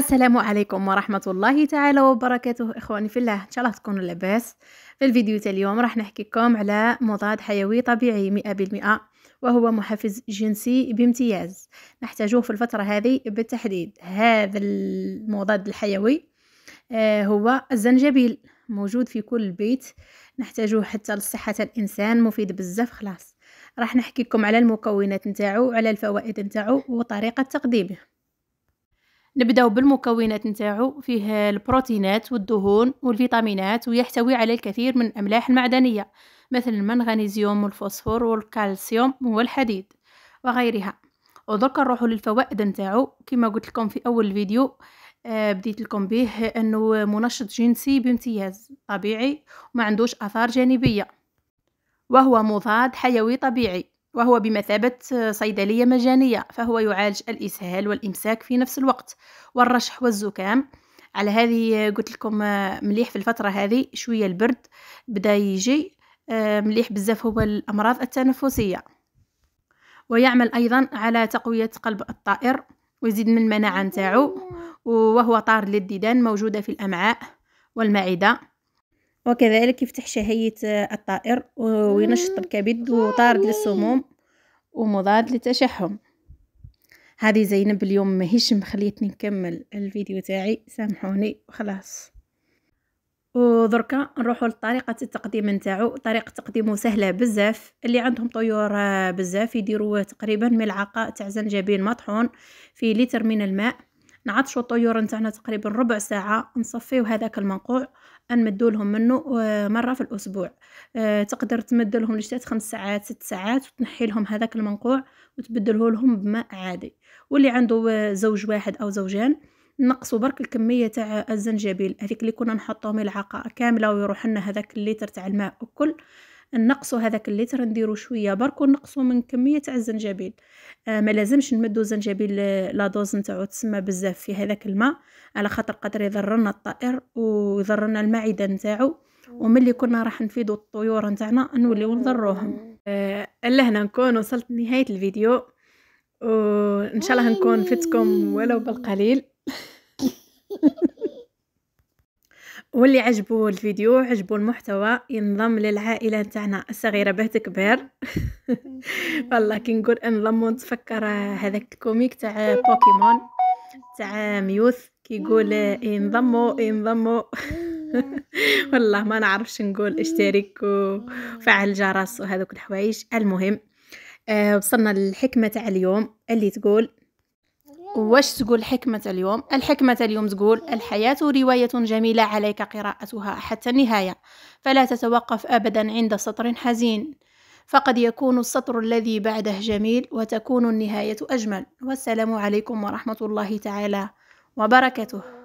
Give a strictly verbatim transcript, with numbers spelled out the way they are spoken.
السلام عليكم ورحمه الله تعالى وبركاته اخواني في الله. ان شاء الله تكونوا لاباس. في الفيديو تاع اليوم راح نحكي لكم على مضاد حيوي طبيعي مئة بالمئة وهو محفز جنسي بامتياز، نحتاجوه في الفتره هذه بالتحديد. هذا المضاد الحيوي هو الزنجبيل، موجود في كل بيت، نحتاجوه حتى لصحه الانسان، مفيد بزاف. خلاص راح نحكي لكم على المكونات نتاعو، على الفوائد نتاعو وطريقه تقديمه. نبداو بالمكونات نتاعو. فيه البروتينات والدهون والفيتامينات، ويحتوي على الكثير من الاملاح المعدنيه مثل المغنيسيوم والفوسفور والكالسيوم والحديد وغيرها. ودركا نروحوا للفوائد نتاعو. كما قلت لكم في اول الفيديو بديت لكم به انه منشط جنسي بامتياز طبيعي وما عندوش اثار جانبيه، وهو مضاد حيوي طبيعي، وهو بمثابة صيدلية مجانية، فهو يعالج الإسهال والإمساك في نفس الوقت والرشح والزكام. على هذه قلت لكم مليح في الفترة هذه، شوية البرد بدأ يجي، مليح بزاف هو الأمراض التنفسية. ويعمل أيضا على تقوية قلب الطائر ويزيد من المناعة نتاعو، وهو طار للديدان، موجودة في الأمعاء والمعدة، وكذلك يفتح شهية الطائر وينشط الكبد وطارد للسموم ومضاد للتشحم. هذه زينب اليوم ماهيش مخليتني نكمل الفيديو تاعي، سامحوني. وخلاص ودركا نروحوا لطريقه التقديم نتاعو. طريقه تقديمه سهله بزاف، اللي عندهم طيور بزاف يديروا تقريبا ملعقه تاع زنجبيل مطحون في لتر من الماء. نعطشوا الطيور نتاعنا تقريبا ربع ساعه، نصفيو هذاك المنقوع، نمدو لهم منه مره في الاسبوع. تقدر تمد لهم لشتات خمس ساعات ست ساعات، وتنحي لهم هذاك المنقوع وتبدله لهم بماء عادي. واللي عنده زوج واحد او زوجان نقصوا برك الكميه تاع الزنجبيل هذيك اللي كنا نحطو ملعقه كامله ويروح لنا هذاك اللتر تاع الماء وكل، نقصوا هذاك اللتر، نديروا شويه برك ونقصوا من كميه تاع الزنجبيل. آه ما لازمش نمدوا زنجبيل لا دوز نتاعو تسمى بزاف في هذاك الماء، على خاطر قدر يضرنا الطائر ويضرنا المعده نتاعو، وملي كنا راح نفيدوا الطيور نتاعنا نوليو نضروهم. آه لهنا نكون وصلت لنهايه الفيديو، وان شاء الله نكون فدتكم ولو بالقليل. واللي عجبو الفيديو عجبو المحتوى ينضم للعائله نتاعنا الصغيره باه تكبر. والله كي نقول انضم ونتفكر هذاك الكوميك تاع بوكيمون تاع ميوث كيقول انضموا انضموا. والله ما نعرفش نقول اشترك وفعل الجرس وهذوك الحوايج. المهم أه وصلنا للحكمه تاع اليوم اللي تقول، واش تقول حكمة اليوم؟ الحكمة اليوم تقول: الحياة رواية جميلة عليك قراءتها حتى النهاية، فلا تتوقف أبدا عند سطر حزين، فقد يكون السطر الذي بعده جميل وتكون النهاية أجمل. والسلام عليكم ورحمة الله تعالى وبركاته.